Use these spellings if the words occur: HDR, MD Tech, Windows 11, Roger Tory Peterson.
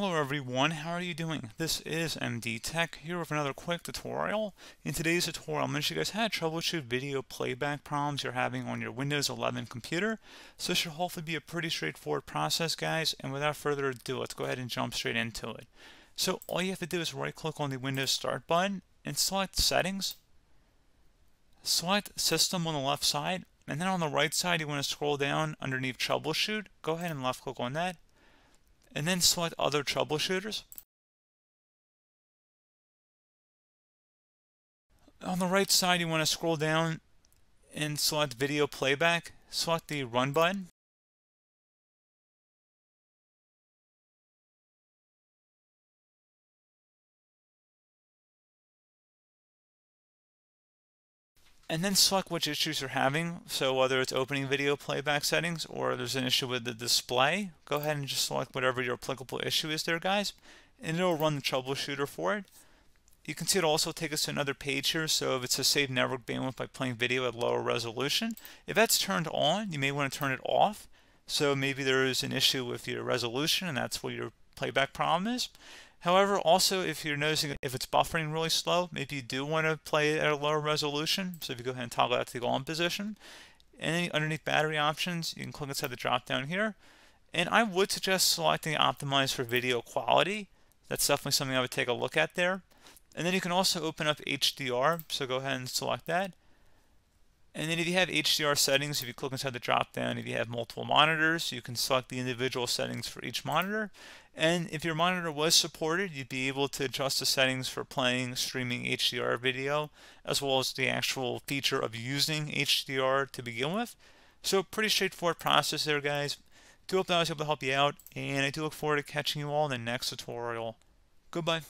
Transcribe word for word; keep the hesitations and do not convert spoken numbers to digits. Hello everyone, how are you doing? This is M D Tech here with another quick tutorial. In today's tutorial, I'm going to show you guys how to troubleshoot video playback problems you're having on your Windows eleven computer. So this should hopefully be a pretty straightforward process, guys, and without further ado, let's go ahead and jump straight into it. So all you have to do is right click on the Windows Start button and select Settings. Select System on the left side, and then on the right side you want to scroll down underneath Troubleshoot. Go ahead and left click on that, and then select Other Troubleshooters. On the right side, you want to scroll down and select Video Playback. Select the Run button. And then select which issues you're having, so whether it's opening video playback settings or there's an issue with the display, go ahead and just select whatever your applicable issue is there, guys, and it'll run the troubleshooter for it. You can see it also takes us to another page here, so if it says save network bandwidth by playing video at lower resolution, if that's turned on, you may want to turn it off, so maybe there is an issue with your resolution and that's what your playback problem is. However, also if you're noticing if it's buffering really slow, maybe you do want to play it at a lower resolution. So if you go ahead and toggle that to the on position, and then underneath battery options, you can click inside the drop down here. And I would suggest selecting optimize for video quality. That's definitely something I would take a look at there. And then you can also open up H D R. So go ahead and select that. And then if you have H D R settings, if you click inside the drop down, if you have multiple monitors, you can select the individual settings for each monitor. And if your monitor was supported, you'd be able to adjust the settings for playing, streaming H D R video, as well as the actual feature of using H D R to begin with. So pretty straightforward process there, guys. Do hope that I was able to help you out, and I do look forward to catching you all in the next tutorial. Goodbye.